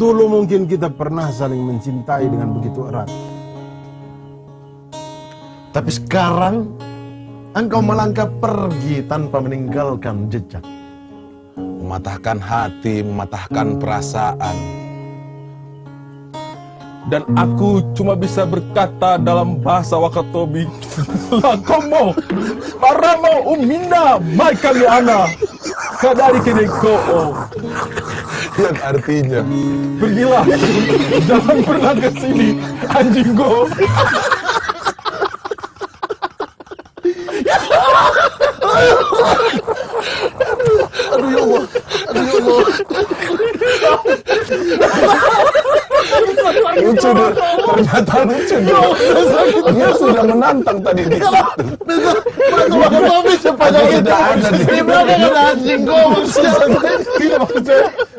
Dulu mungkin kita pernah saling mencintai dengan begitu erat. Tapi sekarang engkau melangkah pergi tanpa meninggalkan jejak. Mematahkan hati, mematahkan perasaan. Dan aku cuma bisa berkata dalam bahasa Wakatobi, Lakomo, Maramo, Uminda, Maikaliana, Kadari Kineko. Yang artinya, pergilah, jangan pernah ke sini, anjing go. Aduh ya Allah, aduh ya Allah. Lucu deh, ternyata lucu deh. Dia sudah menantang tadi di situ. Dia sudah ada di belakang anjing go. Tidak maksud saya.